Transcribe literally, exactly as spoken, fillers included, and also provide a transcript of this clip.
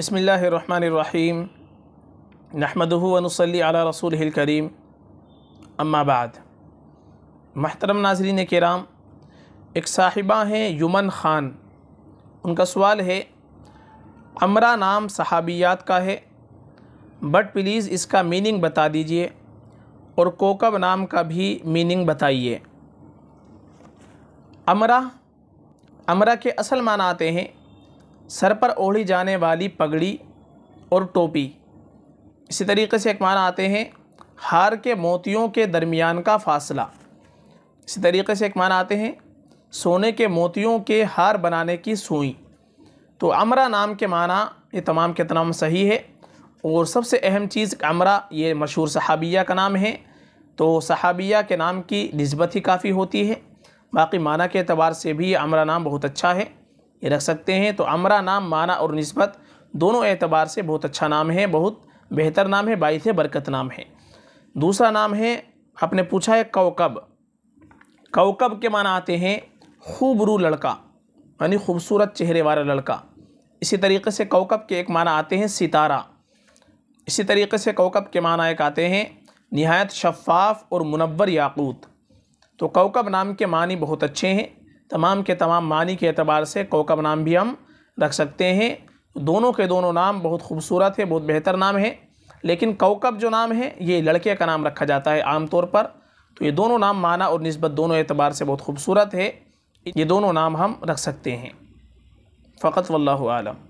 बिस्मिल्लाहिर्रहमानिर्रहीम नहमदुहु व नुसल्ली अला रसूलिहिल करीम अम्मा बाद। महतरम नाज़रीन किराम, एक साहिबा हैं यमन ख़ान। उनका सवाल है, अमरा नाम सहाबियात का है, बट प्लीज़ इसका मीनिंग बता दीजिए और कोकब नाम का भी मीनिंग बताइए। अमरा अमरा के असल माना आते हैं सर पर ओढ़ी जाने वाली पगड़ी और टोपी। इसी तरीके से एक माना आते हैं हार के मोतियों के दरमियान का फासला। इसी तरीके से एक माना आते हैं सोने के मोतियों के हार बनाने की सुई। तो अमरा नाम के माना ये तमाम के तमाम सही है। और सबसे अहम चीज़, अमरा ये मशहूर सहाबिया का नाम है, तो सहाबिया के नाम की निस्बत ही काफ़ी होती है। बाकी माना के अतबार से भी अमरा नाम बहुत अच्छा है, ये रख सकते हैं। तो अमरा नाम माना और निस्बत दोनों एतबार से बहुत अच्छा नाम है, बहुत बेहतर नाम है, बाइसे बरकत नाम है। दूसरा नाम है, आपने पूछा है कौकब। कौकब के माना आते हैं खूबरू लड़का, यानी खूबसूरत चेहरे वाला लड़का। इसी तरीके से कौकब के एक माना आते हैं सितारा। इसी तरीके से कौकब के माना एक आते हैं निहायत शफ़ाफ़ और मुनव्वर याकूत। तो कौकब नाम के मानी बहुत अच्छे हैं। तमाम के तमाम मानी के अतबार से कोकब नाम भी हम रख सकते हैं। दोनों के दोनों नाम बहुत खूबसूरत है, बहुत बेहतर नाम है। लेकिन कोकब जो नाम है ये लड़के का नाम रखा जाता है आम तौर पर। तो ये दोनों नाम माना और निस्बत दोनों एतबार से बहुत खूबसूरत है। ये दोनों नाम हम रख सकते हैं। फ़कत वल्लाहु आलम।